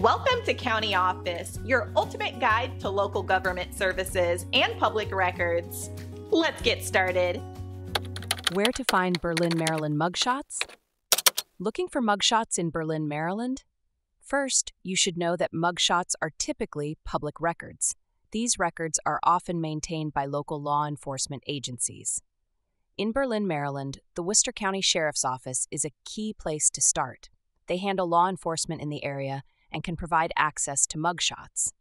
Welcome to County Office, your ultimate guide to local government services and public records. Let's get started. Where to find Berlin, Maryland mugshots? Looking for mugshots in Berlin, Maryland? First, you should know that mugshots are typically public records. These records are often maintained by local law enforcement agencies. In Berlin, Maryland, the Worcester County Sheriff's Office is a key place to start. They handle law enforcement in the area and can provide access to mugshots.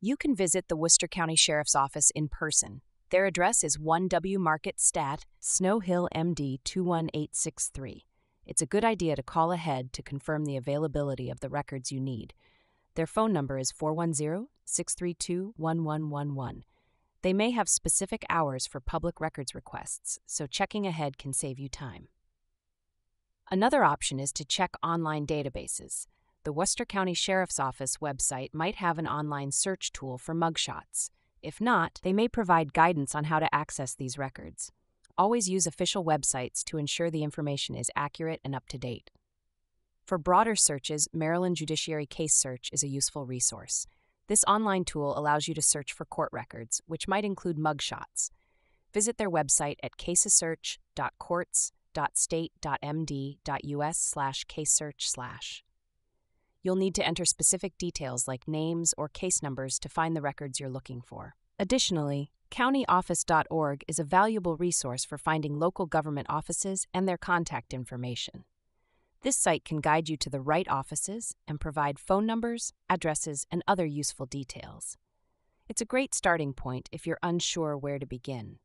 You can visit the Worcester County Sheriff's Office in person. Their address is 1W Market Stat, Snow Hill, MD 21863. It's a good idea to call ahead to confirm the availability of the records you need. Their phone number is 410-632-1111. They may have specific hours for public records requests, so checking ahead can save you time. Another option is to check online databases. The Worcester County Sheriff's Office website might have an online search tool for mugshots. If not, they may provide guidance on how to access these records. Always use official websites to ensure the information is accurate and up to date. For broader searches, Maryland Judiciary Case Search is a useful resource. This online tool allows you to search for court records, which might include mugshots. Visit their website at casesearch.courts.state.md.us/casesearch/. You'll need to enter specific details like names or case numbers to find the records you're looking for. Additionally, countyoffice.org is a valuable resource for finding local government offices and their contact information. This site can guide you to the right offices and provide phone numbers, addresses, and other useful details. It's a great starting point if you're unsure where to begin.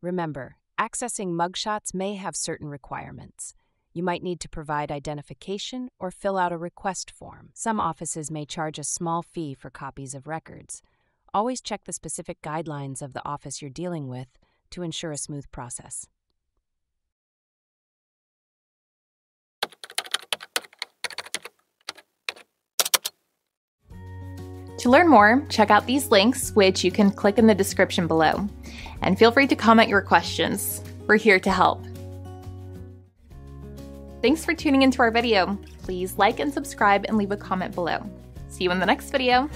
Remember, accessing mugshots may have certain requirements. You might need to provide identification or fill out a request form. Some offices may charge a small fee for copies of records. Always check the specific guidelines of the office you're dealing with to ensure a smooth process. To learn more, check out these links, which you can click in the description below. And feel free to comment your questions. We're here to help. Thanks for tuning into our video. Please like and subscribe and leave a comment below. See you in the next video.